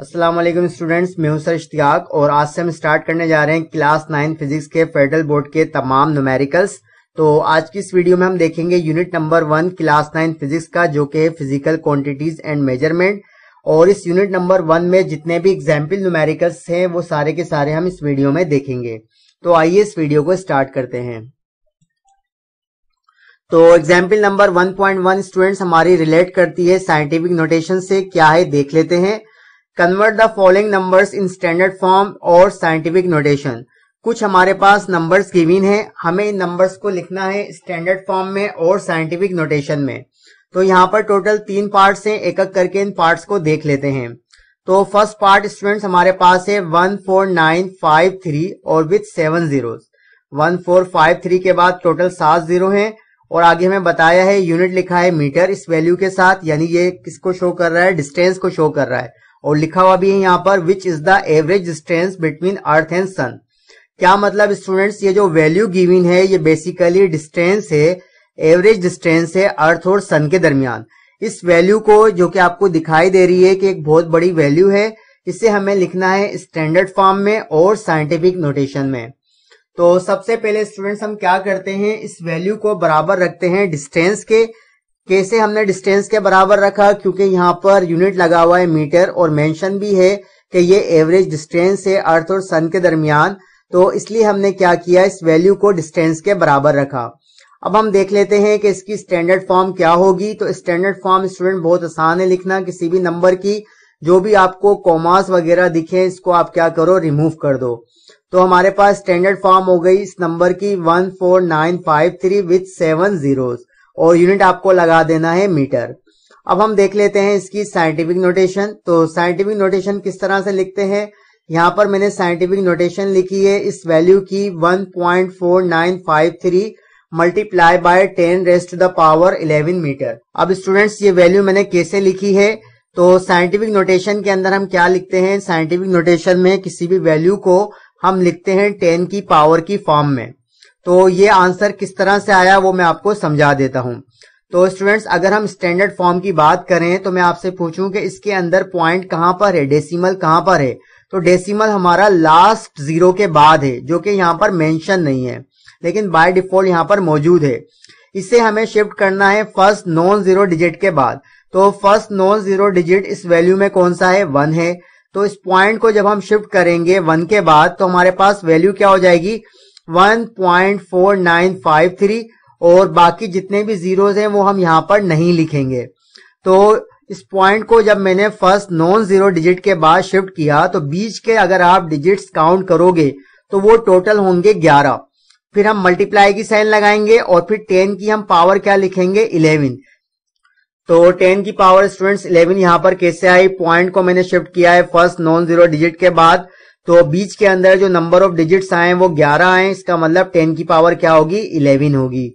अस्सलाम वालेकुम स्टूडेंट्स, मैं हूं सर इश्तियाक और आज से हम स्टार्ट करने जा रहे हैं क्लास 9 फिजिक्स के फेडरल बोर्ड के तमाम न्यूमेरिकल्स। तो आज की इस वीडियो में हम देखेंगे यूनिट नंबर 1 क्लास 9 फिजिक्स का, जो कि है फिजिकल क्वांटिटीज एंड मेजरमेंट। और इस यूनिट नंबर 1 में जितने भी एग्जाम्पल न्यूमेरिकल्स हैं वो सारे के सारे हम इस वीडियो में देखेंगे। तो आइए इस वीडियो को स्टार्ट करते हैं। तो एग्जाम्पल नंबर 1.1 स्टूडेंट्स हमारी रिलेट करती है साइंटिफिक नोटेशन से। क्या है देख लेते हैं। Convert the following numbers in standard form और साइंटिफिक नोटेशन। कुछ हमारे पास नंबर्स गिवन हैं, हमें इन नंबर्स को लिखना है स्टैंडर्ड फॉर्म में और साइंटिफिक नोटेशन में। तो यहाँ पर टोटल 3 पार्ट्स हैं, एक एक करके इन पार्ट्स को देख लेते हैं। तो फर्स्ट पार्ट स्टूडेंट्स हमारे पास है 14953 और विथ 7 जीरो। 1453 के बाद टोटल 7 जीरो है और आगे हमें बताया है यूनिट लिखा है मीटर इस वैल्यू के साथ, यानी ये किसको शो कर रहा है, डिस्टेंस को शो कर रहा है। और लिखा हुआ भी है यहाँ पर which is the average distance between earth and sun. क्या मतलब स्टूडेंट्स, ये जो वैल्यू गिवन है ये बेसिकली डिस्टेंस है, एवरेज डिस्टेंस है अर्थ और सन के दरमियान। इस वैल्यू को जो कि आपको दिखाई दे रही है कि एक बहुत बड़ी वैल्यू है, इसे हमें लिखना है स्टैंडर्ड फॉर्म में और साइंटिफिक नोटेशन में। तो सबसे पहले स्टूडेंट्स हम क्या करते हैं, इस वैल्यू को बराबर रखते हैं डिस्टेंस के। कैसे हमने डिस्टेंस के बराबर रखा, क्योंकि यहाँ पर यूनिट लगा हुआ है मीटर और मेंशन भी है कि ये एवरेज डिस्टेंस है अर्थ और सन के दरमियान। तो इसलिए हमने क्या किया, इस वैल्यू को डिस्टेंस के बराबर रखा। अब हम देख लेते हैं कि इसकी स्टैंडर्ड फॉर्म क्या होगी। तो स्टैंडर्ड फॉर्म स्टूडेंट बहुत आसान है लिखना, किसी भी नंबर की जो भी आपको कॉमास वगैरह दिखे इसको आप क्या करो, रिमूव कर दो। तो हमारे पास स्टैंडर्ड फॉर्म हो गई इस नंबर की 14953 विथ 7 जीरोस और यूनिट आपको लगा देना है मीटर। अब हम देख लेते हैं इसकी साइंटिफिक नोटेशन। तो साइंटिफिक नोटेशन किस तरह से लिखते हैं, यहाँ पर मैंने साइंटिफिक नोटेशन लिखी है इस वैल्यू की 1.4953 मल्टीप्लाई बाय 10⁻¹⁴ मीटर। अब स्टूडेंट्स ये वैल्यू मैंने कैसे लिखी है, तो साइंटिफिक नोटेशन के अंदर हम क्या लिखते हैं, साइंटिफिक नोटेशन में किसी भी वैल्यू को हम लिखते हैं 10 की पावर की फॉर्म में। तो ये आंसर किस तरह से आया वो मैं आपको समझा देता हूं। तो स्टूडेंट्स अगर हम स्टैंडर्ड फॉर्म की बात करें तो मैं आपसे पूछूं कि इसके अंदर पॉइंट कहां पर है, डेसिमल कहां पर है, तो डेसिमल हमारा लास्ट जीरो के बाद है, जो कि यहां पर मेंशन नहीं है लेकिन बाय डिफॉल्ट यहां पर मौजूद है। इसे हमें शिफ्ट करना है फर्स्ट नॉन जीरो डिजिट के बाद। तो फर्स्ट नॉन जीरो डिजिट इस वैल्यू में कौन सा है, 1 है। तो इस पॉइंट को जब हम शिफ्ट करेंगे 1 के बाद तो हमारे पास वैल्यू क्या हो जाएगी 1.4953 और बाकी जितने भी जीरोस हैं वो हम यहाँ पर नहीं लिखेंगे। तो इस पॉइंट को जब मैंने फर्स्ट नॉन जीरो डिजिट के बाद शिफ्ट किया तो बीच के अगर आप डिजिट्स काउंट करोगे तो वो टोटल होंगे 11। फिर हम मल्टीप्लाई की साइन लगाएंगे और फिर 10 की हम पावर क्या लिखेंगे, 11। तो 10 की पावर स्टूडेंट्स 11 यहाँ पर कैसे आई, पॉइंट को मैंने शिफ्ट किया है फर्स्ट नॉन जीरो डिजिट के बाद, तो बीच के अंदर जो नंबर ऑफ डिजिट्स आए हैं वो 11 आए, इसका मतलब 10 की पावर क्या होगी, 11 होगी।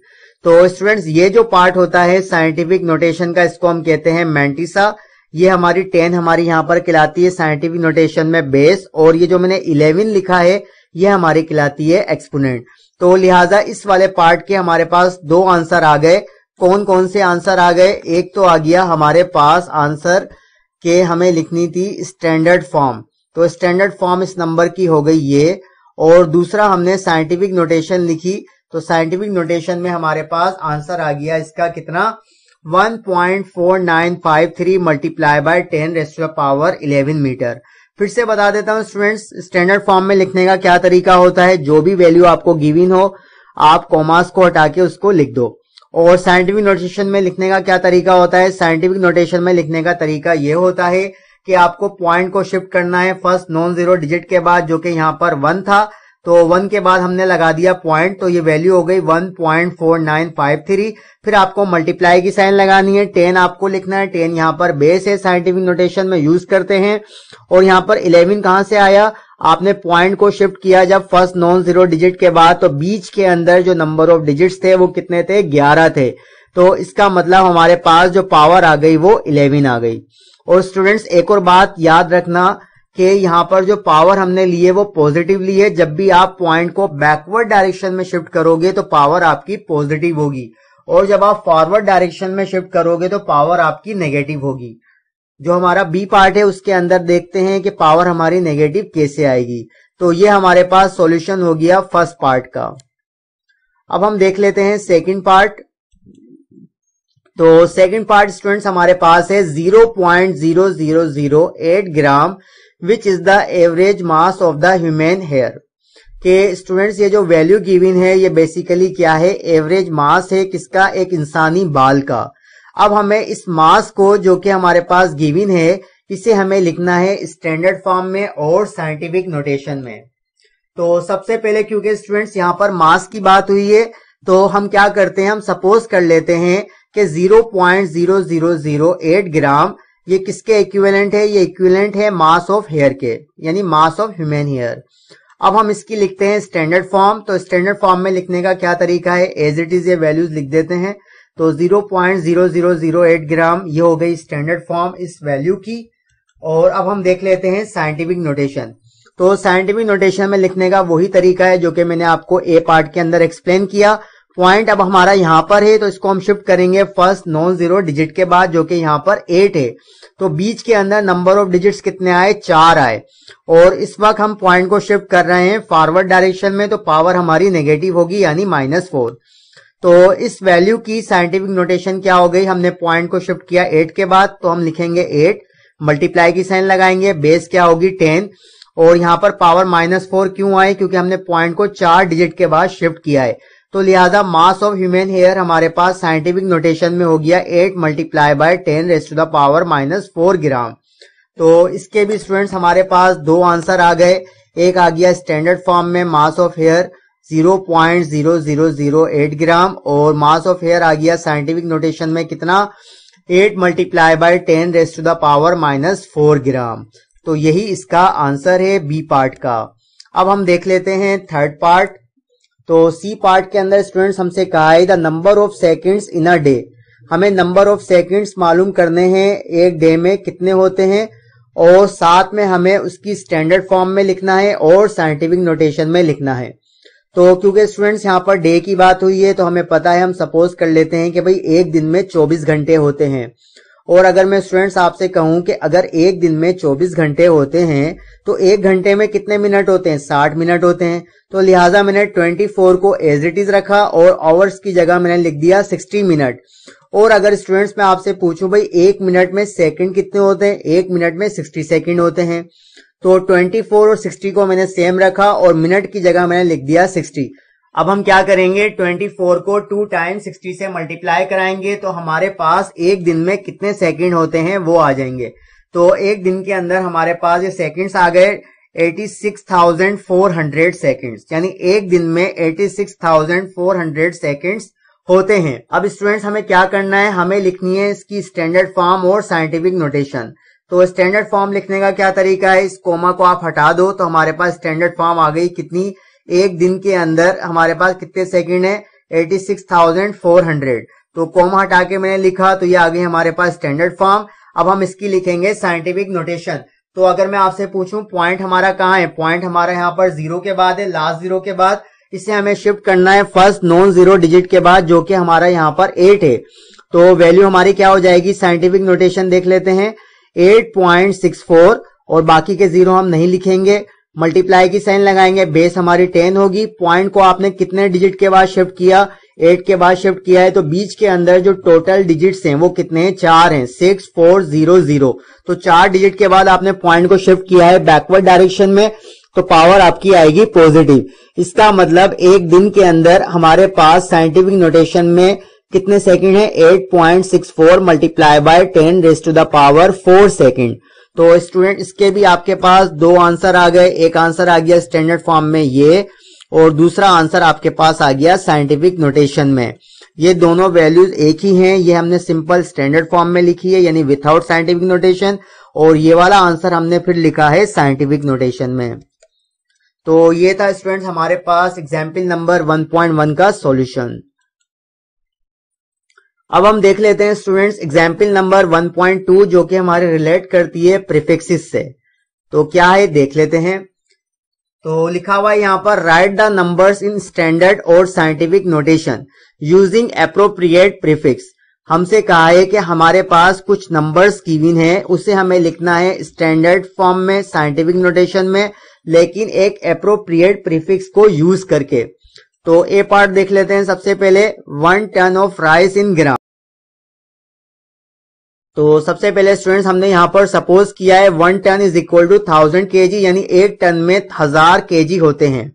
तो स्टूडेंट्स ये जो पार्ट होता है साइंटिफिक नोटेशन का, इसको हम कहते हैं मेंटिसा। ये हमारी 10 हमारी यहाँ पर कहलाती है साइंटिफिक नोटेशन में बेस, और ये जो मैंने 11 लिखा है ये हमारी कहलाती है एक्सपोनेंट। तो लिहाजा इस वाले पार्ट के हमारे पास 2 आंसर आ गए। कौन कौन से आंसर आ गए, एक तो आ गया हमारे पास आंसर के हमें लिखनी थी स्टैंडर्ड फॉर्म, तो स्टैंडर्ड फॉर्म इस नंबर की हो गई ये, और दूसरा हमने साइंटिफिक नोटेशन लिखी, तो साइंटिफिक नोटेशन में हमारे पास आंसर आ गया इसका कितना, 1.4953 मल्टीप्लाई बाय 10⁻¹ मीटर। फिर से बता देता हूं स्टूडेंट्स, स्टैंडर्ड फॉर्म में लिखने का क्या तरीका होता है, जो भी वैल्यू आपको गिवन हो आप कॉमास को हटा के उसको लिख दो। और साइंटिफिक नोटेशन में लिखने का क्या तरीका होता है, साइंटिफिक नोटेशन में लिखने का तरीका ये होता है कि आपको पॉइंट को शिफ्ट करना है फर्स्ट नॉन जीरो डिजिट के बाद, जो कि यहाँ पर 1 था, तो 1 के बाद हमने लगा दिया पॉइंट, तो ये वैल्यू हो गई 1.4953। फिर आपको मल्टीप्लाई की साइन लगानी है, 10 आपको लिखना है, 10 यहाँ पर बेस है, साइंटिफिक नोटेशन में यूज करते हैं। और यहाँ पर 11 कहाँ से आया, आपने पॉइंट को शिफ्ट किया जब फर्स्ट नॉन जीरो डिजिट के बाद, तो बीच के अंदर जो नंबर ऑफ डिजिट्स थे वो कितने थे, 11 थे। तो इसका मतलब हमारे पास जो पावर आ गई वो 11 आ गई। और स्टूडेंट्स एक और बात याद रखना कि यहाँ पर जो पावर हमने ली है वो पॉजिटिव ली है, जब भी आप पॉइंट को बैकवर्ड डायरेक्शन में शिफ्ट करोगे तो पावर आपकी पॉजिटिव होगी, और जब आप फॉरवर्ड डायरेक्शन में शिफ्ट करोगे तो पावर आपकी नेगेटिव होगी। जो हमारा बी पार्ट है उसके अंदर देखते हैं कि पावर हमारी नेगेटिव कैसे आएगी। तो ये हमारे पास सॉल्यूशन हो गया फर्स्ट पार्ट का। अब हम देख लेते हैं सेकंड पार्ट। तो सेकंड पार्ट स्टूडेंट्स हमारे पास है 0.0008 gram which is the average mass of the human hair. के स्टूडेंट्स ये जो वैल्यू गिवन है ये बेसिकली क्या है, एवरेज मास है किसका, एक इंसानी बाल का। अब हमें इस मास को जो कि हमारे पास गिवन है इसे हमें लिखना है स्टैंडर्ड फॉर्म में और साइंटिफिक नोटेशन में। तो सबसे पहले क्योंकि स्टूडेंट्स यहाँ पर मास की बात हुई है तो हम क्या करते हैं, हम सपोज कर लेते हैं कि 0.0008 ग्राम ये किसके इक्विवेलेंट है, ये इक्विवेलेंट है मास ऑफ हेयर के, यानी मास ऑफ ह्यूमन हेयर। अब हम इसकी लिखते हैं स्टैंडर्ड फॉर्म। तो स्टैंडर्ड फॉर्म में लिखने का क्या तरीका है, एज इट इज ये वैल्यूज लिख देते हैं। तो 0.0008 ग्राम ये हो गई स्टैंडर्ड फॉर्म इस वैल्यू की। और अब हम देख लेते हैं साइंटिफिक नोटेशन। तो साइंटिफिक नोटेशन में लिखने का वही तरीका है जो कि मैंने आपको ए पार्ट के अंदर एक्सप्लेन किया। पॉइंट अब हमारा यहाँ पर है तो इसको हम शिफ्ट करेंगे फर्स्ट नॉन जीरो डिजिट के बाद जो कि यहाँ पर 8 है। तो बीच के अंदर नंबर ऑफ डिजिट्स कितने आए, 4 आए। और इस वक्त हम पॉइंट को शिफ्ट कर रहे हैं फॉरवर्ड डायरेक्शन में तो पावर हमारी नेगेटिव होगी यानी -4। तो इस वैल्यू की साइंटिफिक नोटेशन क्या हो गई, हमने पॉइंट को शिफ्ट किया 8 के बाद तो हम लिखेंगे 8, मल्टीप्लाई की साइन लगाएंगे, बेस क्या होगी 10। और यहाँ पर पावर -4 क्यों आई, क्योंकि हमने पॉइंट को 4 डिजिट के बाद शिफ्ट किया है। तो लिहाजा मास ऑफ ह्यूमन हेयर हमारे पास साइंटिफिक नोटेशन में हो गया 8 × 10⁻⁻⁴ ग्राम। तो इसके भी स्टूडेंट्स हमारे पास दो आंसर आ गए, एक आ गया स्टैंडर्ड फॉर्म में मास ऑफ हेयर 0.0008 ग्राम और मास ऑफ हेयर आ गया साइंटिफिक नोटेशन में कितना, 8 × 10⁻⁻⁴ ग्राम। तो यही इसका आंसर है बी पार्ट का। अब हम देख लेते हैं थर्ड पार्ट। तो सी पार्ट के अंदर स्टूडेंट्स हमसे कहा है the number of seconds in a day. हमें नंबर ऑफ सेकंड्स मालूम करने हैं एक डे में कितने होते हैं, और साथ में हमें उसकी स्टैंडर्ड फॉर्म में लिखना है और साइंटिफिक नोटेशन में लिखना है। तो क्योंकि स्टूडेंट्स यहाँ पर डे की बात हुई है तो हमें पता है, हम सपोज कर लेते हैं कि भाई एक दिन में 24 घंटे होते हैं। और अगर मैं स्टूडेंट्स आपसे कहूं कि अगर एक दिन में 24 घंटे होते हैं तो एक घंटे में कितने मिनट होते हैं, 60 मिनट होते हैं। तो लिहाजा मैंने 24 को एज इट इज रखा और आवर्स की जगह मैंने लिख दिया 60 मिनट। और अगर स्टूडेंट्स मैं आपसे पूछूं भाई एक मिनट में सेकेंड कितने होते हैं, एक मिनट में 60 सेकेंड होते हैं। तो 24 और 60 को मैंने सेम रखा और मिनट की जगह मैंने लिख दिया 60। अब हम क्या करेंगे, 24 को 2 × 60 से मल्टीप्लाई कराएंगे तो हमारे पास एक दिन में कितने सेकंड होते हैं वो आ जाएंगे। तो एक दिन के अंदर हमारे पास ये सेकंड्स आ गए 86,400 सेकंड्स, यानी एक दिन में 86,400 सेकंड्स होते हैं। अब स्टूडेंट्स हमें क्या करना है, हमें लिखनी है इसकी स्टैंडर्ड फॉर्म और साइंटिफिक नोटेशन। तो स्टैंडर्ड फॉर्म लिखने का क्या तरीका है, इस कोमा को आप हटा दो तो हमारे पास स्टैंडर्ड फॉर्म आ गई कितनी, एक दिन के अंदर हमारे पास कितने सेकंड है, 86,400। तो कोमा हटा के मैंने लिखा तो ये आ गई हमारे पास स्टैंडर्ड फॉर्म। अब हम इसकी लिखेंगे साइंटिफिक नोटेशन। तो अगर मैं आपसे पूछूं पॉइंट हमारा कहाँ है, पॉइंट हमारा यहाँ पर 0 के बाद है, लास्ट 0 के बाद। इसे हमें शिफ्ट करना है फर्स्ट नॉन जीरो डिजिट के बाद जो कि हमारा यहाँ पर 8 है। तो वैल्यू हमारी क्या हो जाएगी, साइंटिफिक नोटेशन देख लेते हैं 8.64 और बाकी के 0 हम नहीं लिखेंगे, मल्टीप्लाई की साइन लगाएंगे, बेस हमारी 10 होगी। पॉइंट को आपने कितने डिजिट के बाद शिफ्ट किया, 8 के बाद शिफ्ट किया है। तो बीच के अंदर जो टोटल डिजिट्स हैं वो कितने हैं, 4 हैं, 6400। तो 4 डिजिट के बाद आपने पॉइंट को शिफ्ट किया है बैकवर्ड डायरेक्शन में तो पावर आपकी आएगी पॉजिटिव। इसका मतलब एक दिन के अंदर हमारे पास साइंटिफिक नोटेशन में कितने सेकंड है, 8.64 × 10⁻⁴ सेकंड। तो स्टूडेंट इसके भी आपके पास दो आंसर आ गए, एक आंसर आ गया स्टैंडर्ड फॉर्म में ये, और दूसरा आंसर आपके पास आ गया साइंटिफिक नोटेशन में। ये दोनों वैल्यूज एक ही हैं, ये हमने सिंपल स्टैंडर्ड फॉर्म में लिखी है यानी विथआउट साइंटिफिक नोटेशन, और ये वाला आंसर हमने फिर लिखा है साइंटिफिक नोटेशन में। तो ये था स्टूडेंट्स हमारे पास एग्जाम्पल नंबर 1.1 का सॉल्यूशन। अब हम देख लेते हैं स्टूडेंट्स एग्जाम्पल नंबर 1.2 जो कि हमारे रिलेट करती है प्रीफिक्सेस से। तो क्या है देख लेते हैं। तो लिखा हुआ है यहाँ पर write the numbers in standard और scientific notation using appropriate prefix. हमसे कहा है कि हमारे पास कुछ नंबर्स गिवन हैं, उसे हमें लिखना है स्टैंडर्ड फॉर्म में साइंटिफिक नोटेशन में, लेकिन एक एप्रोप्रिएट प्रीफिक्स को यूज करके। तो ए पार्ट देख लेते हैं सबसे पहले, 1 ton of rice in gram. तो सबसे पहले स्टूडेंट्स हमने यहाँ पर सपोज किया है 1 ton is equal to 1000 kg, यानी 1 टन में 1000 kg होते हैं।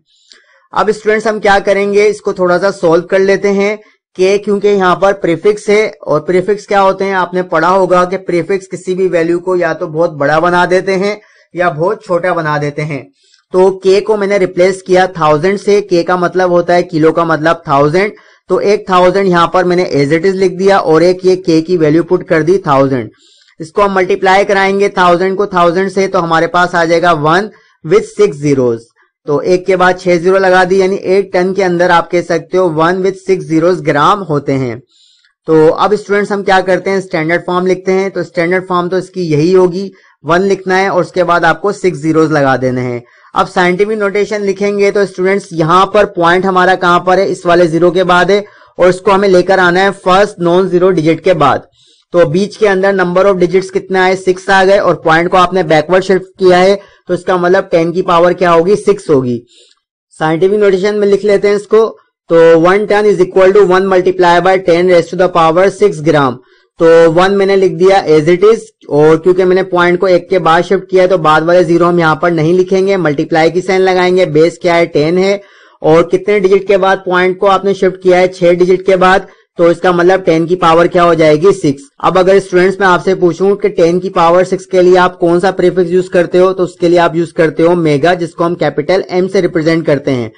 अब स्टूडेंट्स हम क्या करेंगे, इसको थोड़ा सा सोल्व कर लेते हैं के, क्योंकि यहाँ पर प्रीफिक्स है और प्रीफिक्स क्या होते हैं आपने पढ़ा होगा कि प्रीफिक्स किसी भी वैल्यू को या तो बहुत बड़ा बना देते हैं या बहुत छोटा बना देते हैं। तो के को मैंने रिप्लेस किया 1000 से, के का मतलब होता है किलो, का मतलब 1000, तो 1000 यहाँ पर मैंने एज इट इज लिख दिया और एक ये के की वैल्यू पुट कर दी 1000। इसको हम मल्टीप्लाई कराएंगे 1000 को 1000 से, तो हमारे पास आ जाएगा 1 with 6 zeros। तो एक के बाद 6 जीरो लगा दी, यानी 8 टन के अंदर आप कह सकते हो 1 with 6 zeros ग्राम होते हैं। तो अब स्टूडेंट्स हम क्या करते हैं, स्टैंडर्ड फॉर्म लिखते हैं। तो स्टैंडर्ड फॉर्म तो इसकी यही होगी, 1 लिखना है और उसके बाद आपको 6 zeros लगा देने हैं। अब साइंटिफिक नोटेशन लिखेंगे तो स्टूडेंट्स यहाँ पर पॉइंट हमारा कहाँ पर है, इस वाले 0 के बाद है और इसको हमें लेकर आना है फर्स्ट नॉन जीरो डिजिट के बाद। तो बीच के अंदर नंबर ऑफ डिजिट्स कितना है, 6 आ गए और पॉइंट को आपने बैकवर्ड शिफ्ट किया है, तो इसका मतलब 10 की पावर क्या होगी, 6 होगी। साइंटिफिक नोटेशन में लिख लेते हैं इसको। तो 1 ton is equal to 1 multiplied by 10 raised to the power 6 ग्राम। तो 1 मैंने लिख दिया एज इट इज, और क्योंकि मैंने पॉइंट को 1 के बाद शिफ्ट किया है तो बाद वाले 0 हम यहाँ पर नहीं लिखेंगे, मल्टीप्लाई की साइन लगाएंगे, बेस क्या है 10 है और कितने डिजिट के बाद पॉइंट को आपने शिफ्ट किया है, 6 डिजिट के बाद, तो इसका मतलब 10 की पावर क्या हो जाएगी, 6। अब अगर स्टूडेंट्स मैं आपसे पूछूं कि 10 की पावर 6 के लिए आप कौन सा प्रीफिक्स यूज करते हो, तो उसके लिए आप यूज करते हो मेगा, जिसको हम कैपिटल एम से रिप्रेजेंट करते हैं।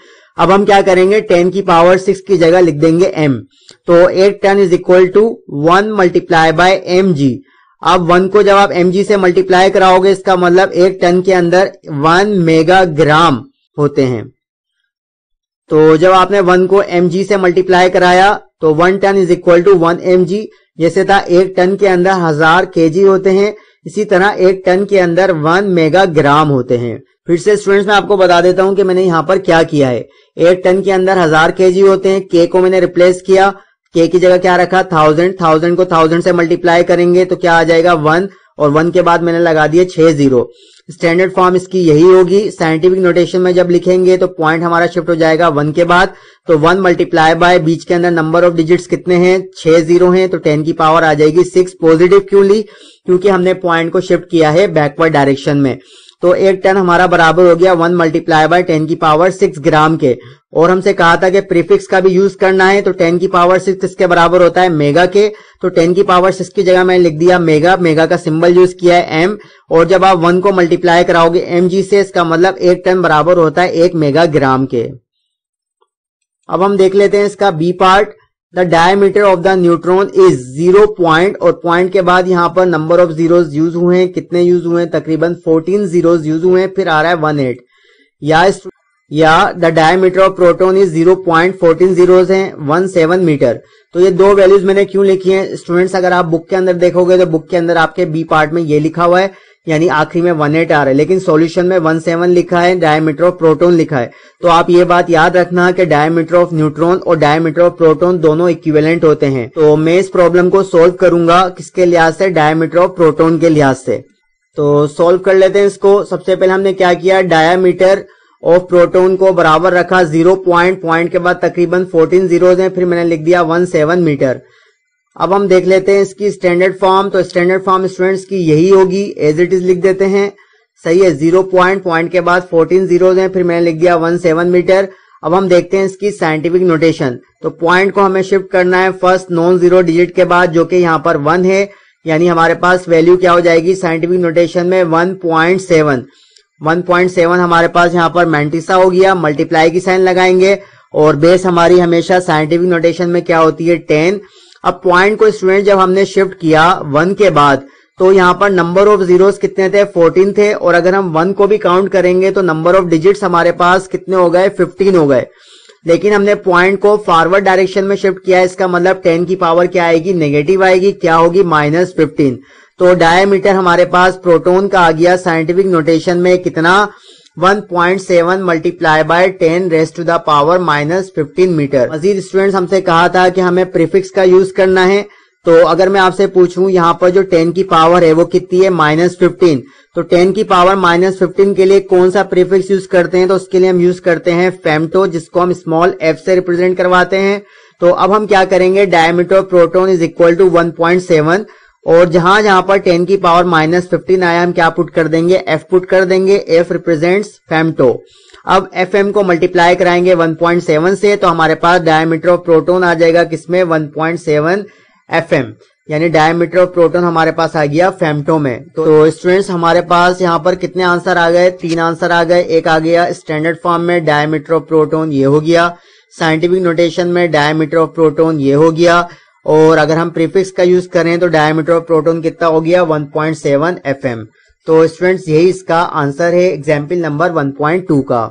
अब हम क्या करेंगे, 10 की पावर 6 की जगह लिख देंगे एम। तो 8 ton is equal to 1 multiplied by mg। अब 1 को जब आप mg से मल्टीप्लाई कराओगे, इसका मतलब 1 टन के अंदर 1 मेगा ग्राम होते हैं। तो जब आपने 1 को mg से मल्टीप्लाई कराया तो 1 ton is equal to 1 mg। जैसे था 1 टन के अंदर 1000 kg होते हैं, इसी तरह 1 टन के अंदर 1 मेगा ग्राम होते हैं। फिर से स्टूडेंट्स मैं आपको बता देता हूं कि मैंने यहाँ पर क्या किया है, 1 टन के अंदर 1000 kg होते हैं, के को मैंने रिप्लेस किया, के की जगह क्या रखा 1000 को 1000 से मल्टीप्लाई करेंगे तो क्या आ जाएगा 1 और 1 के बाद मैंने लगा दिए 6 जीरो। स्टैंडर्ड फॉर्म इसकी यही होगी। साइंटिफिक नोटेशन में जब लिखेंगे तो पॉइंट हमारा शिफ्ट हो जाएगा 1 के बाद, तो 1 multiplied by बीच के अंदर नंबर ऑफ डिजिट्स कितने हैं, 6 जीरो हैं, तो 10 की पावर आ जाएगी 6। पॉजिटिव क्यों ली, क्योंकि हमने पॉइंट को शिफ्ट किया है बैकवर्ड डायरेक्शन में। तो 1 टन हमारा बराबर हो गया 1 multiplied by 10 की पावर 6 ग्राम के, और हमसे कहा था कि प्रीफिक्स का भी यूज करना है। तो 10 की पावर 6 इसके बराबर होता है मेगा के, तो 10 की पावर 6 की जगह मैंने लिख दिया मेगा, मेगा का सिंबल यूज किया है एम, और जब आप 1 को मल्टीप्लाई कराओगे mg से, इसका मतलब 1 टन बराबर होता है 1 मेगा ग्राम के। अब हम देख लेते हैं इसका B part. The diameter of the neutron is 0 point, और पॉइंट के बाद यहाँ पर नंबर ऑफ जीरोस यूज हुए हैं, कितने यूज हुए हैं, तकरीबन 14 जीरोस यूज हुए हैं, फिर आ रहा है 18। या the diameter of proton is 0.14 zeros हैं, 17 मीटर। तो ये दो वैल्यूज मैंने क्यों लिखी हैं स्टूडेंट्स, अगर आप बुक के अंदर देखोगे तो बुक के अंदर आपके बी पार्ट में ये लिखा हुआ है, यानी आखिरी में 18 आ रहा है, लेकिन सॉल्यूशन में 17 लिखा है, डायमीटर ऑफ प्रोटॉन लिखा है। तो आप ये बात याद रखना कि डायमीटर ऑफ न्यूट्रॉन और डायमीटर ऑफ प्रोटॉन दोनों इक्विवेलेंट होते हैं। तो मैं इस प्रॉब्लम को सोल्व करूंगा किसके लिहाज से, डायमीटर ऑफ प्रोटॉन के लिहाज से। तो सोल्व कर लेते हैं इसको। सबसे पहले हमने क्या किया, डायमीटर ऑफ प्रोटॉन को बराबर रखा 0 पॉइंट, पॉइंट के बाद तकरीबन 14 जीरोज हैं, फिर मैंने लिख दिया 17 मीटर। अब हम देख लेते हैं इसकी स्टैंडर्ड फॉर्म। तो स्टैंडर्ड फॉर्म स्टूडेंट्स की यही होगी, एज इट इज लिख देते हैं, सही है। 0 पॉइंट, पॉइंट के बाद 14 जीरोज हैं, फिर मैंने लिख दिया 17 मीटर। अब हम देखते हैं इसकी साइंटिफिक नोटेशन। तो पॉइंट को हमें शिफ्ट करना है फर्स्ट नॉन जीरो डिजिट के बाद, जो कि यहाँ पर 1 है, यानी हमारे पास वैल्यू क्या हो जाएगी साइंटिफिक नोटेशन में, 1.7। 1.7 हमारे पास यहाँ पर मेंटिसा हो गया, मल्टीप्लाई की साइन लगाएंगे और बेस हमारी हमेशा साइंटिफिक नोटेशन में क्या होती है, 10। अब पॉइंट को स्टूडेंट जब हमने शिफ्ट किया 1 के बाद, तो यहाँ पर नंबर ऑफ जीरोस कितने थे, 14 थे, और अगर हम 1 को भी काउंट करेंगे तो नंबर ऑफ डिजिट्स हमारे पास कितने हो गए, 15 हो गए। लेकिन हमने पॉइंट को फॉरवर्ड डायरेक्शन में शिफ्ट किया है, इसका मतलब 10 की पावर क्या आएगी, नेगेटिव आएगी, क्या होगी, -15। तो डायमीटर हमारे पास प्रोटॉन का आ गया साइंटिफिक नोटेशन में कितना, 1.7 multiplied by 10 raised to the power -15 metre. मजीद स्टूडेंट्स हमसे कहा था कि हमें प्रीफिक्स का यूज करना है, तो अगर मैं आपसे पूछूं यहाँ पर जो 10 की पावर है वो कितनी है -15, तो 10 की पावर -15 के लिए कौन सा प्रीफिक्स यूज करते हैं, तो उसके लिए हम यूज करते हैं फेमटो, जिसको हम स्मॉल f से रिप्रेजेंट करवाते हैं। तो अब हम क्या करेंगे, diameter of proton is equal to 1.7 और जहां जहां पर 10 की पावर -15 आया हम क्या पुट कर देंगे, f पुट कर देंगे। f represents femto. अब fm को मल्टीप्लाई कराएंगे 1.7 से तो हमारे पास डायमीटर ऑफ प्रोटोन आ जाएगा किसमें, 1.7 fm, यानी डायमीटर ऑफ प्रोटोन हमारे पास आ गया फेमटो में। तो स्टूडेंट्स हमारे पास यहाँ पर कितने आंसर आ गए, 3 आंसर आ गए। एक आ गया स्टैंडर्ड फॉर्म में डायमीटर ऑफ प्रोटोन, ये हो गया। साइंटिफिक नोटेशन में डायमीटर ऑफ प्रोटोन, ये हो गया। और अगर हम प्रीफिक्स का यूज करें तो डायमीटर ऑफ प्रोटोन कितना हो गया, 1.7 fm। तो स्टूडेंट्स यही इसका आंसर है एग्जाम्पल नंबर 1.2 का।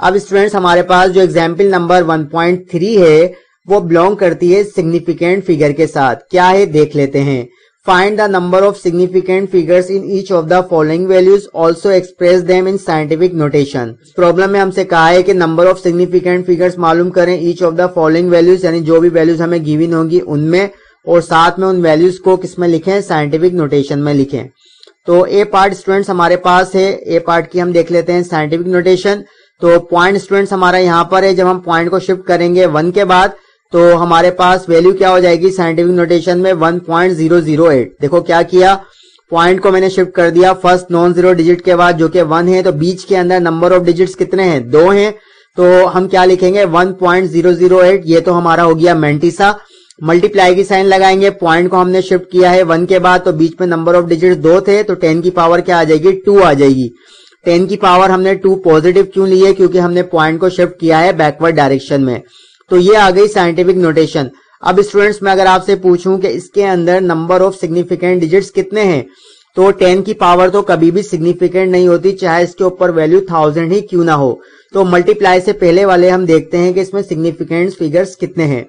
अब स्टूडेंट्स हमारे पास जो एग्जाम्पल नंबर 1.3 है वो बिलोंग करती है सिग्निफिकेंट फिगर के साथ। क्या है देख लेते हैं। Find the number of significant figures in each of the following values also express them in scientific notation. Problem में हमसे कहा है कि नंबर ऑफ सिग्निफिकेंट फिगर्स मालूम करें each of the following values, यानी जो भी वैल्यूज हमें गिवन होंगी उनमें, और साथ में उन वैल्यूज को किसमें लिखें, साइंटिफिक नोटेशन में लिखें। तो ए पार्ट स्टूडेंट्स हमारे पास है, ए पार्ट की हम देख लेते हैं साइंटिफिक नोटेशन। तो पॉइंट स्टूडेंट्स हमारा यहाँ पर है, जब हम पॉइंट को शिफ्ट करेंगे 1 के बाद तो हमारे पास वैल्यू क्या हो जाएगी साइंटिफिक नोटेशन में, 1.008। देखो क्या किया, पॉइंट को मैंने शिफ्ट कर दिया फर्स्ट नॉन जीरो डिजिट के बाद जो कि 1 है, तो बीच के अंदर नंबर ऑफ डिजिट्स कितने हैं, 2 हैं। तो हम क्या लिखेंगे 1.008, ये तो हमारा हो गया मेंटिसा। मल्टीप्लाई की साइन लगाएंगे, पॉइंट को हमने शिफ्ट किया है 1 के बाद तो बीच में नंबर ऑफ डिजिट 2 थे, तो 10 की पावर क्या आ जाएगी, 2 आ जाएगी। 10 की पावर हमने 2 पॉजिटिव क्यों ली है, क्योंकि हमने पॉइंट को शिफ्ट किया है बैकवर्ड डायरेक्शन में। तो ये आ गई साइंटिफिक नोटेशन। अब स्टूडेंट्स मैं अगर आपसे पूछूं कि इसके अंदर नंबर ऑफ सिग्निफिकेंट डिजिट्स कितने हैं, तो 10 की पावर तो कभी भी सिग्निफिकेंट नहीं होती, चाहे इसके ऊपर वैल्यू 1000 ही क्यों ना हो। तो मल्टीप्लाई से पहले वाले हम देखते हैं कि इसमें सिग्निफिकेंट फिगर्स कितने हैं।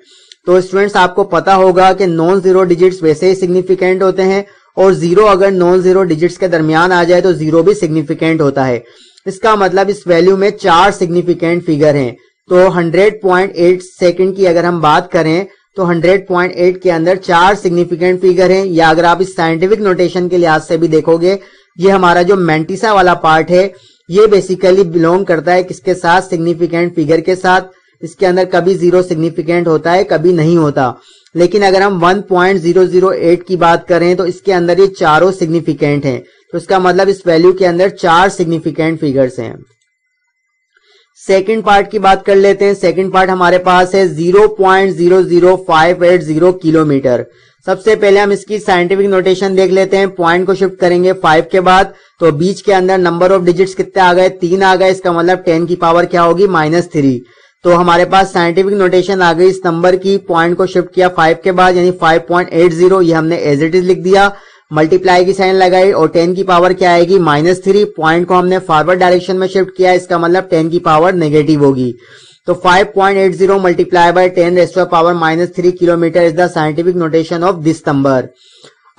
तो स्टूडेंट्स आपको पता होगा कि नॉन जीरो डिजिट्स वैसे ही सिग्निफिकेंट होते हैं, और जीरो अगर नॉन जीरो डिजिट्स के दरमियान आ जाए तो जीरो भी सिग्निफिकेंट होता है। इसका मतलब इस वैल्यू में 4 सिग्निफिकेंट फिगर हैं। तो 100.8 सेकंड की अगर हम बात करें तो 100.8 के अंदर 4 सिग्निफिकेंट फिगर हैं। या अगर आप इस साइंटिफिक नोटेशन के लिहाज से भी देखोगे, ये हमारा जो मेंटिसा वाला पार्ट है ये बेसिकली बिलोंग करता है किसके साथ, सिग्निफिकेंट फिगर के साथ। इसके अंदर कभी जीरो सिग्निफिकेंट होता है, कभी नहीं होता। लेकिन अगर हम 1.008 की बात करें तो इसके अंदर ये चारों सिग्निफिकेंट हैं। तो इसका मतलब इस वैल्यू के अंदर 4 सिग्निफिकेंट फिगर्स हैं। सेकंड पार्ट की बात कर लेते हैं। सेकंड पार्ट हमारे पास है 0.00580 किलोमीटर। सबसे पहले हम इसकी साइंटिफिक नोटेशन देख लेते हैं। पॉइंट को शिफ्ट करेंगे 5 के बाद तो बीच के अंदर नंबर ऑफ डिजिट्स कितने आ गए, 3 आ गए। इसका मतलब 10 की पावर क्या होगी, -3। तो हमारे पास साइंटिफिक नोटेशन आ गई इस नंबर की। पॉइंट को शिफ्ट किया 5 के बाद यानी 5.80, ये हमने एज इट इज लिख दिया। मल्टीप्लाई की साइन लगाई और 10 की पावर क्या आएगी, -3। पॉइंट को हमने फॉरवर्ड डायरेक्शन में शिफ्ट किया, इसका मतलब 10 की पावर नेगेटिव होगी। तो 5.80 multiply by 10 power -3 kilometre is the scientific notation of this number.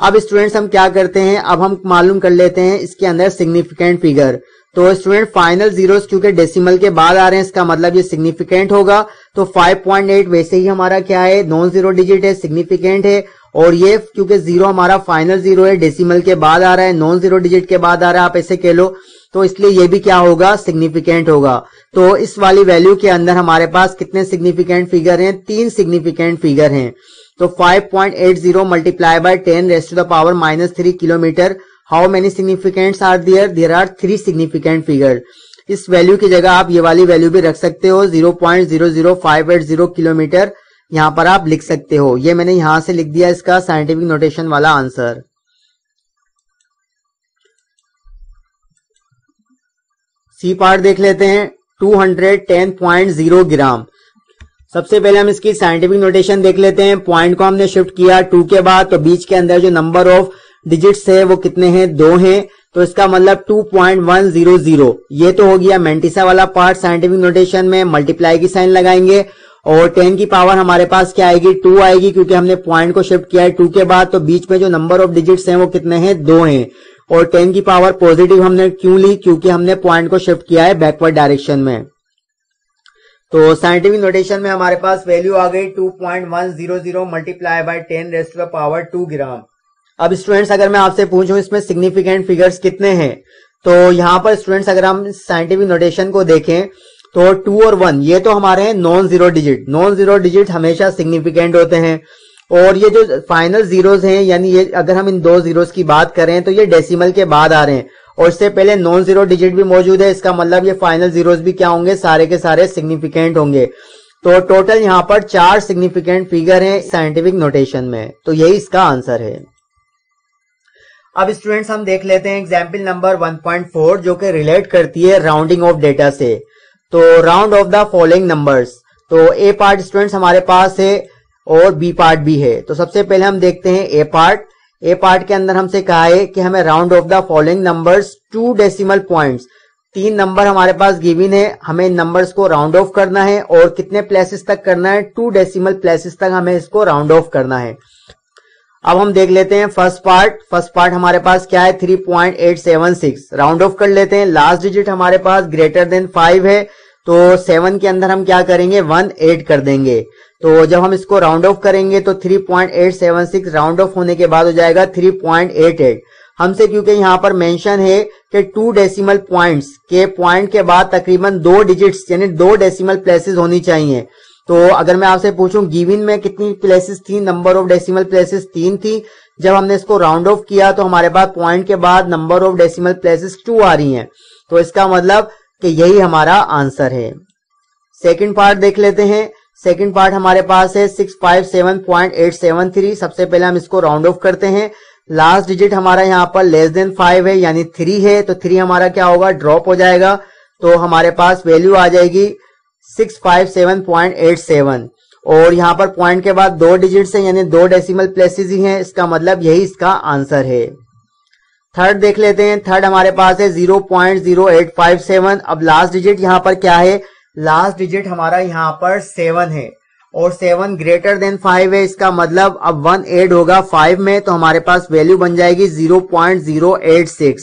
अब स्टूडेंट्स हम क्या करते हैं, अब हम मालूम कर लेते हैं इसके अंदर सिग्निफिकेंट फिगर। तो स्टूडेंट फाइनल जीरोस क्योंकि डेसिमल के बाद आ रहे हैं, इसका मतलब ये सिग्निफिकेंट होगा। तो 5.8 वैसे ही हमारा क्या है, नॉन जीरो डिजिट है, सिग्निफिकेंट है। और ये क्योंकि जीरो हमारा फाइनल जीरो है, डेसिमल के बाद आ रहा है, नॉन जीरो डिजिट के बाद आ रहा है, आप ऐसे कह लो, तो इसलिए ये भी क्या होगा, सिग्निफिकेंट होगा। तो इस वाली वैल्यू के अंदर हमारे पास कितने सिग्निफिकेंट फिगर हैं, 3 सिग्निफिकेंट फिगर हैं। तो 5.80 multiply by 10 power -3 kilometre. How many significants are there, there are 3 significant figure. इस वैल्यू की जगह आप ये वाली वैल्यू भी रख सकते हो, 0.00580 किलोमीटर यहाँ पर आप लिख सकते हो। ये मैंने यहां से लिख दिया इसका साइंटिफिक नोटेशन वाला आंसर। सी पार्ट देख लेते हैं, 210.0 ग्राम। सबसे पहले हम इसकी साइंटिफिक नोटेशन देख लेते हैं। पॉइंट को हमने शिफ्ट किया 2 के बाद तो बीच के अंदर जो नंबर ऑफ डिजिट्स है वो कितने हैं, 2 हैं। तो इसका मतलब 2.100, ये तो हो गया मेंटिसा वाला पार्ट साइंटिफिक नोटेशन में। मल्टीप्लाई की साइन लगाएंगे और 10 की पावर हमारे पास क्या आएगी, 2 आएगी, क्योंकि हमने पॉइंट को शिफ्ट किया है 2 के बाद तो बीच में जो नंबर ऑफ डिजिट्स हैं वो कितने हैं, 2 हैं। और 10 की पावर पॉजिटिव हमने क्यों ली, क्योंकि हमने पॉइंट को शिफ्ट किया है बैकवर्ड डायरेक्शन में। तो साइंटिफिक नोटेशन में हमारे पास वैल्यू आ गई 2.100 मल्टीप्लाई बाय 10 पावर 2 ग्राम। अब स्टूडेंट्स अगर मैं आपसे पूछूं इसमें सिग्निफिकेंट फिगर्स कितने हैं, तो यहाँ पर स्टूडेंट्स अगर हम साइंटिफिक नोटेशन को देखें तो 2 और 1 ये तो हमारे हैं नॉन जीरो डिजिट हमेशा सिग्निफिकेंट होते हैं, और ये जो फाइनल जीरोस हैं यानी ये अगर हम इन 2 जीरोस की बात करें तो ये डेसिमल के बाद आ रहे हैं, और इससे पहले नॉन जीरो डिजिट भी मौजूद है, इसका मतलब ये फाइनल जीरोस भी क्या होंगे, सारे के सारे सिग्निफिकेंट होंगे। तो टोटल यहाँ पर 4 सिग्निफिकेंट फिगर हैं साइंटिफिक नोटेशन में, तो यही इसका आंसर है। अब स्टूडेंट्स हम देख लेते हैं एग्जाम्पल नंबर 1.4 जो कि रिलेट करती है राउंडिंग ऑफ डेटा से। तो round off the following numbers, तो ए पार्ट स्टूडेंट्स हमारे पास है और बी पार्ट भी है। तो सबसे पहले हम देखते हैं ए पार्ट के अंदर हमसे कहा है कि हमें round off the following numbers 2 decimal points, 3 number हमारे पास गिवन है, हमें इन नंबर्स को राउंड ऑफ करना है, और कितने प्लेसेस तक करना है, 2 डेसिमल प्लेसेस तक हमें इसको राउंड ऑफ करना है। अब हम देख लेते हैं फर्स्ट पार्ट हमारे पास क्या है 3.876, राउंड ऑफ कर लेते हैं, लास्ट डिजिट हमारे पास ग्रेटर देन 5 है, तो 7 के अंदर हम क्या करेंगे 1 ऐड कर देंगे। तो जब हम इसको राउंड ऑफ करेंगे तो 3.876 राउंड ऑफ होने के बाद हो जाएगा 3.88। हमसे क्योंकि यहाँ पर मेंशन है कि 2 डेसिमल पॉइंट्स के पॉइंट के बाद तकरीबन 2 डिजिट्स यानी 2 डेसिमल प्लेसेस होनी चाहिए, तो अगर मैं आपसे पूछूं गिवन में कितनी प्लेसेस थी, नंबर ऑफ डेसिमल प्लेसेस 3 थी, जब हमने इसको राउंड ऑफ किया तो हमारे पास पॉइंट के बाद नंबर ऑफ डेसिमल प्लेसेस 2 आ रही हैं, तो इसका मतलब कि यही हमारा आंसर है। सेकंड पार्ट देख लेते हैं, सेकंड पार्ट हमारे पास है 657.873, सबसे पहले हम इसको राउंड ऑफ करते हैं, लास्ट डिजिट हमारा यहाँ पर लेस देन 5 है यानी 3 है, तो 3 हमारा क्या होगा ड्रॉप हो जाएगा, तो हमारे पास वैल्यू आ जाएगी 657.87, और यहाँ पर पॉइंट के बाद 2 डिजिट है यानी 2 डेसिमल प्लेसेस ही हैं, इसका मतलब यही इसका आंसर है। थर्ड देख लेते हैं, थर्ड हमारे पास है 0.0857, अब लास्ट डिजिट यहाँ पर क्या है, लास्ट डिजिट हमारा यहाँ पर 7 है, और 7 ग्रेटर देन 5 है, इसका मतलब अब 1 ऐड होगा 5 में, तो हमारे पास वैल्यू बन जाएगी 0.086,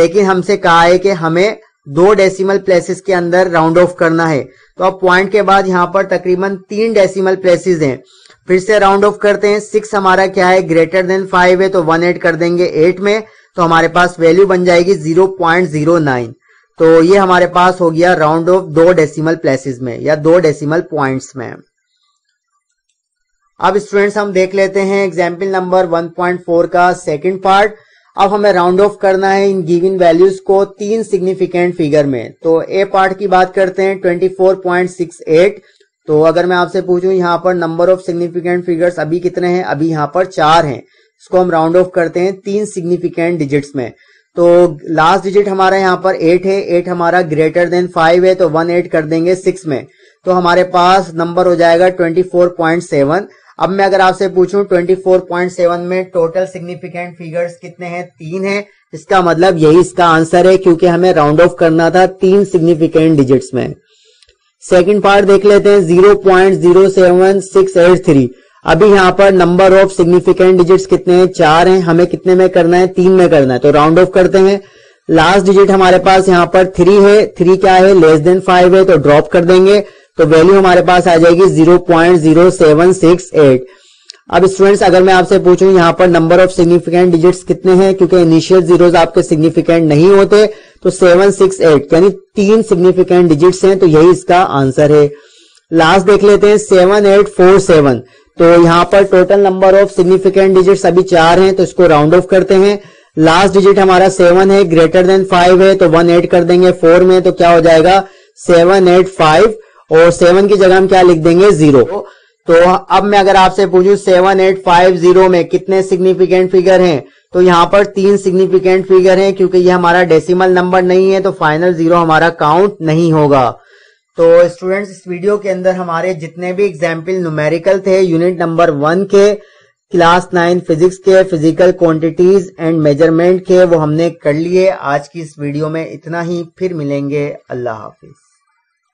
लेकिन हमसे कहा है कि हमें 2 डेसिमल प्लेसेस के अंदर राउंड ऑफ करना है, तो अब पॉइंट के बाद यहाँ पर तकरीबन 3 डेसिमल प्लेसेस हैं, फिर से राउंड ऑफ करते हैं, 6 हमारा क्या है ग्रेटर देन 5 है, तो 1 ऐड कर देंगे 8 में, तो हमारे पास वैल्यू बन जाएगी 0.09, तो ये हमारे पास हो गया राउंड ऑफ 2 डेसिमल प्लेसेस में या 2 डेसिमल पॉइंट्स में। अब स्टूडेंट्स हम देख लेते हैं एग्जाम्पल नंबर 1.4 का सेकेंड पार्ट, अब हमें राउंड ऑफ करना है इन गिवन वैल्यूज को 3 सिग्निफिकेंट फिगर में। तो ए पार्ट की बात करते हैं 24.68, तो अगर मैं आपसे पूछूं यहाँ पर नंबर ऑफ सिग्निफिकेंट फिगर्स अभी कितने हैं, अभी यहाँ पर 4 हैं, इसको हम राउंड ऑफ करते हैं 3 सिग्निफिकेंट डिजिट्स में, तो लास्ट डिजिट हमारा यहाँ पर 8 है, 8 हमारा ग्रेटर देन 5 है, तो 1 ऐड कर देंगे 6 में, तो हमारे पास नंबर हो जाएगा 24.7। अब मैं अगर आपसे पूछूं 24.7 में टोटल सिग्निफिकेंट फिगर्स कितने हैं, 3 हैं, इसका मतलब यही इसका आंसर है, क्योंकि हमें राउंड ऑफ करना था 3 सिग्निफिकेंट डिजिट्स में। सेकंड पार्ट देख लेते हैं 0.07683, अभी यहाँ पर नंबर ऑफ सिग्निफिकेंट डिजिट्स कितने हैं, 4 हैं, हमें कितने में करना है, 3 में करना है, तो राउंड ऑफ करते हैं, लास्ट डिजिट हमारे पास यहाँ पर 3 है, 3 क्या है लेस देन 5 है, तो ड्रॉप कर देंगे, तो वैल्यू हमारे पास आ जाएगी 0.0768। अब स्टूडेंट्स अगर मैं आपसे पूछूं यहाँ पर नंबर ऑफ सिग्निफिकेंट डिजिट्स कितने हैं, क्योंकि इनिशियल जीरोस आपके सिग्निफिकेंट नहीं होते, तो 768 यानी 3 सिग्निफिकेंट डिजिट्स हैं, तो यही इसका आंसर है। लास्ट देख लेते हैं 7847, तो यहाँ पर total number of significant digits अभी 4 हैं, तो इसको राउंड ऑफ करते हैं, लास्ट डिजिट हमारा 7 है, ग्रेटर देन 5 है, तो 1 ऐड कर देंगे 4 में, तो क्या हो जाएगा 785, और 7 की जगह हम क्या लिख देंगे 0। तो अब मैं अगर आपसे पूछूं 7850 में कितने सिग्निफिकेंट फिगर हैं, तो यहाँ पर 3 सिग्निफिकेंट फिगर हैं, क्योंकि ये हमारा डेसिमल नंबर नहीं है, तो फाइनल 0 हमारा काउंट नहीं होगा। तो स्टूडेंट्स इस वीडियो के अंदर हमारे जितने भी एग्जाम्पल न्यूमेरिकल थे यूनिट नंबर 1 के क्लास 9 फिजिक्स के फिजिकल क्वांटिटीज एंड मेजरमेंट के, वो हमने कर लिए। आज की इस वीडियो में इतना ही, फिर मिलेंगे, अल्लाह हाफिज।